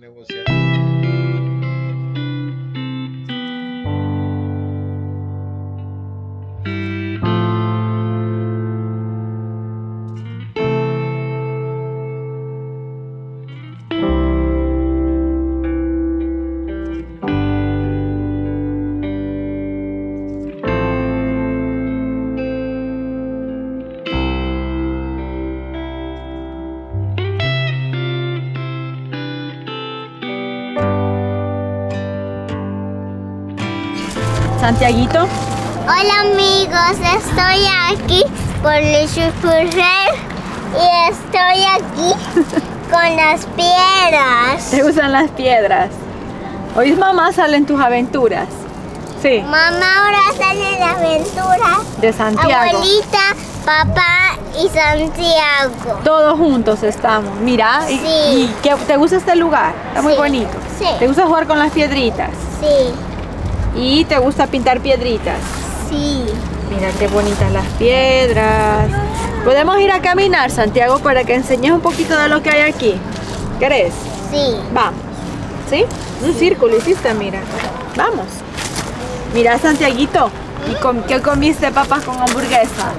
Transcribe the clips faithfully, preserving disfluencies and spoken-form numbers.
negociar. Santiaguito. Hola amigos, estoy aquí con Luis Furrer y estoy aquí con las piedras. ¿Te gustan las piedras? Hoy mamá salen tus aventuras. Sí. Mamá, ahora salen las aventuras de Santiago. Abuelita, papá y Santiago. Todos juntos estamos. Mira, sí. y, y que te gusta este lugar. Está muy sí. bonito. Sí. ¿Te gusta jugar con las piedritas? Sí. ¿Y te gusta pintar piedritas? Sí. Mira qué bonitas las piedras. Podemos ir a caminar, Santiago, para que enseñes un poquito de lo que hay aquí. ¿Querés? Sí. Vamos. ¿Sí? Un sí. círculo hiciste, mira. Vamos. Mira, Santiaguito. ¿Y com qué comiste, papas con hamburguesa?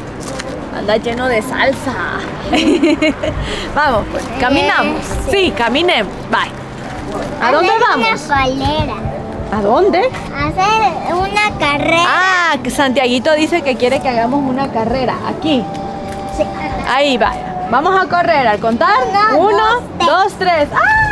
Anda lleno de salsa. Vamos, pues. Caminamos. Sí, caminemos. Bye. ¿A dónde vamos? Una palera. ¿A dónde? Hacer una carrera. Ah, Santiaguito dice que quiere que hagamos una carrera. Aquí. Sí. Ahí va. Vamos a correr. Al contar. Uno, Uno dos, dos, tres. tres. ¡Ah!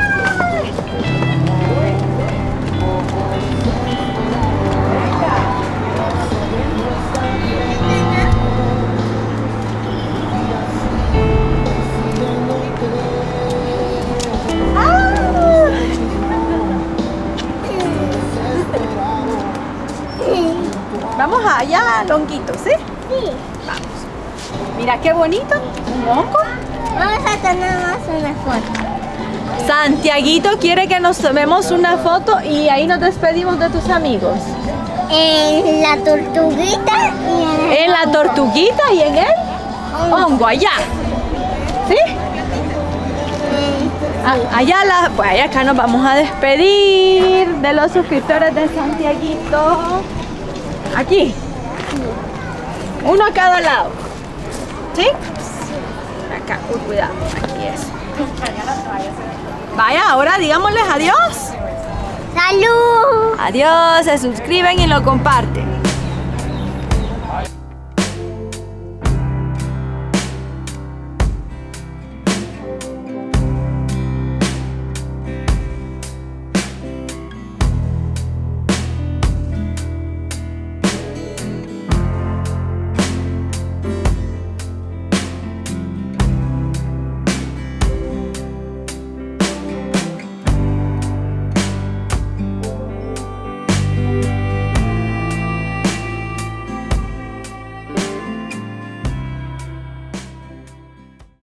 Vamos allá, Longuito, ¿sí? Sí. Vamos. Mira qué bonito, un moco. Vamos a tomarnos una foto. Santiaguito quiere que nos tomemos una foto y ahí nos despedimos de tus amigos. En la tortuguita y en el En la tortuguita y en el hongo, allá. ¿Sí? Ah, allá, la, pues allá acá nos vamos a despedir de los suscriptores de Santiaguito. Aquí, uno a cada lado, ¿sí? Acá, uy, cuidado, aquí es. Vaya, ahora digámosles adiós. ¡Salud! Adiós, se suscriben y lo comparten.